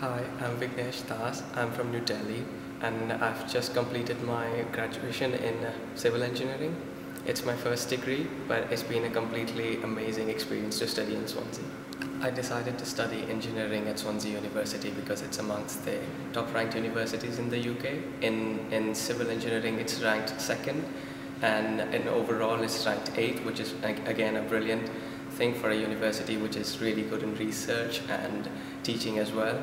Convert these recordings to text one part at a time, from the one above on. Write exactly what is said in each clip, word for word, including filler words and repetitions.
Hi, I'm Vignesh Das. I'm from New Delhi and I've just completed my graduation in civil engineering. It's my first degree, but it's been a completely amazing experience to study in Swansea. I decided to study engineering at Swansea University because it's amongst the top ranked universities in the U K. In, in civil engineering it's ranked second, and in overall it's ranked eighth, which is again a brilliant thing for a university which is really good in research and teaching as well.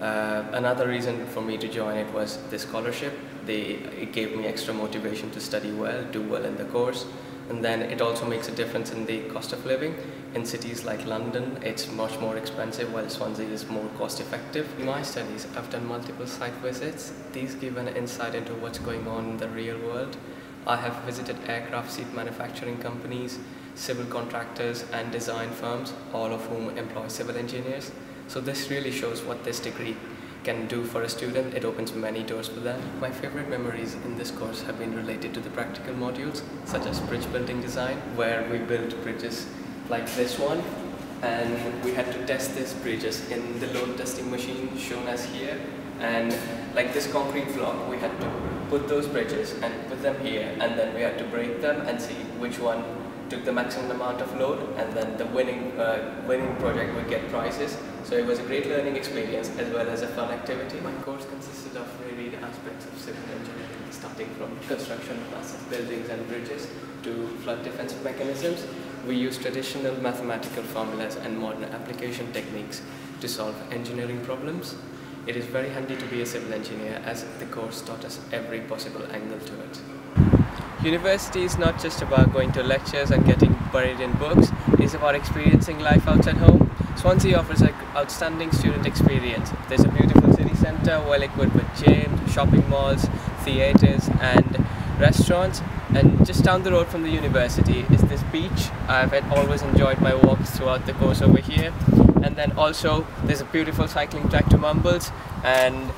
Uh, another reason for me to join it was the scholarship. They, it gave me extra motivation to study well, do well in the course, and then it also makes a difference in the cost of living. In cities like London, it's much more expensive, while Swansea is more cost effective. In my studies, I've done multiple site visits. These give an insight into what's going on in the real world. I have visited aircraft seat manufacturing companies, civil contractors and design firms, all of whom employ civil engineers. So this really shows what this degree can do for a student. It opens many doors for them. My favorite memories in this course have been related to the practical modules, such as bridge building design, where we built bridges like this one, and we had to test these bridges in the load testing machine shown as here. And like this concrete block, we had to put those bridges and put them here, and then we had to break them and see which one took the maximum amount of load, and then the winning uh, winning project would get prizes. So it was a great learning experience as well as a fun activity. My course consisted of varied aspects of civil engineering, starting from construction of massive buildings and bridges to flood defense mechanisms. We used traditional mathematical formulas and modern application techniques to solve engineering problems. It is very handy to be a civil engineer as the course taught us every possible angle to it. University is not just about going to lectures and getting buried in books, it's about experiencing life outside home. Swansea offers an outstanding student experience. There's a beautiful city centre, well equipped with gyms, shopping malls, theatres and restaurants, and just down the road from the university is this beach. I've always enjoyed my walks throughout the course over here, and then also there's a beautiful cycling track to Mumbles, and